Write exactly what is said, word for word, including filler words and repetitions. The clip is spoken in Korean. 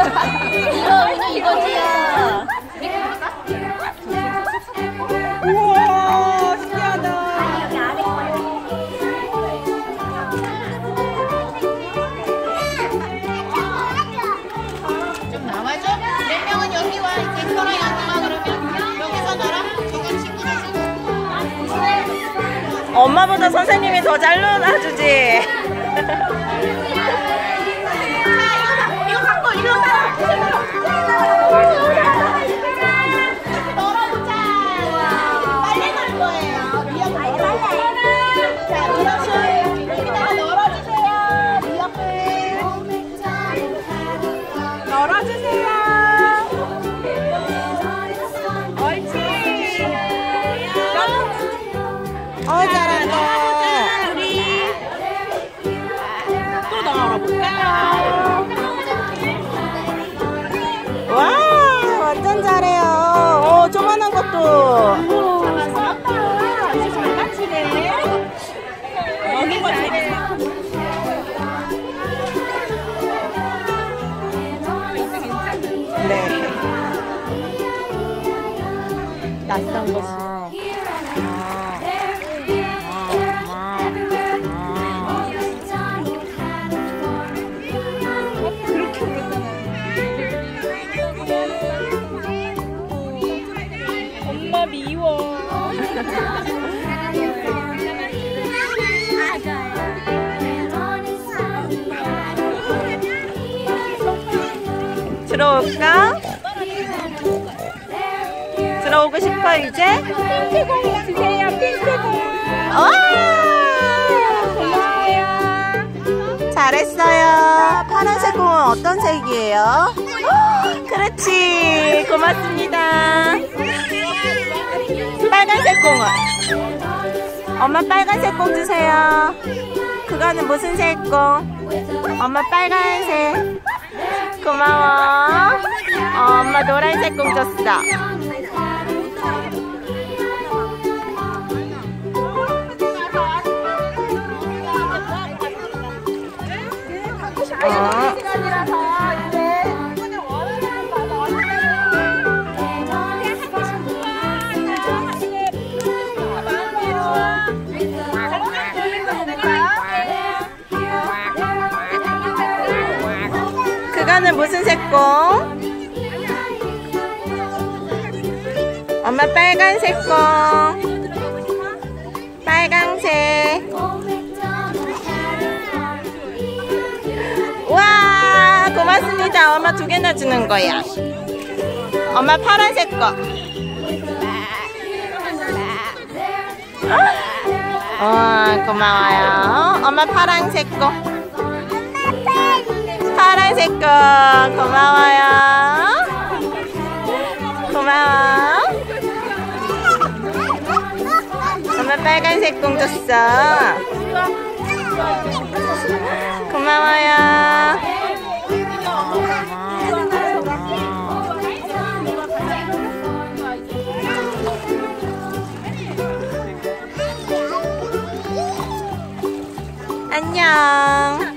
이거 이거 이거지. 우와 신기하다. 아, 여기 아래 거요. 좀 나와줘. 몇 명은 여기 와. 이제 서라 여기만 그러면 여기서 놀아. 저건 친구들 친구. 엄마보다 선생님이 더 잘 놀아주지. 어 잘한다. 우리 또 넣어볼까요? 와 완전 잘해요. 오 조만한 것도. 잡았다. 이제 장난치네. 먹인 거 잘해. 네. 낯선 것이. 미워. 들어올까? 들어오고 싶어 이제? 핑크 공이 주세요. 핑크 공. 고마워요. 잘했어요. 파란색 공은 어떤 색이에요? 그렇지. 고맙습니다. 빨간색 공은 엄마 빨간색 공 주세요. 그거는 무슨 색 공? 엄마 빨간색. 고마워. 어, 엄마 노란색 공 줬어. 어. 그거는 무슨 색공? 엄마 빨간색 공. 빨강색. 와 고맙습니다. 엄마 두 개나 주는 거야. 엄마 파란색 거. 와 고마워요. 엄마 파란색 거. 파란색 거 고마워요. 고마워. 엄마 빨간색 공 줬어. 고마워요. 안녕.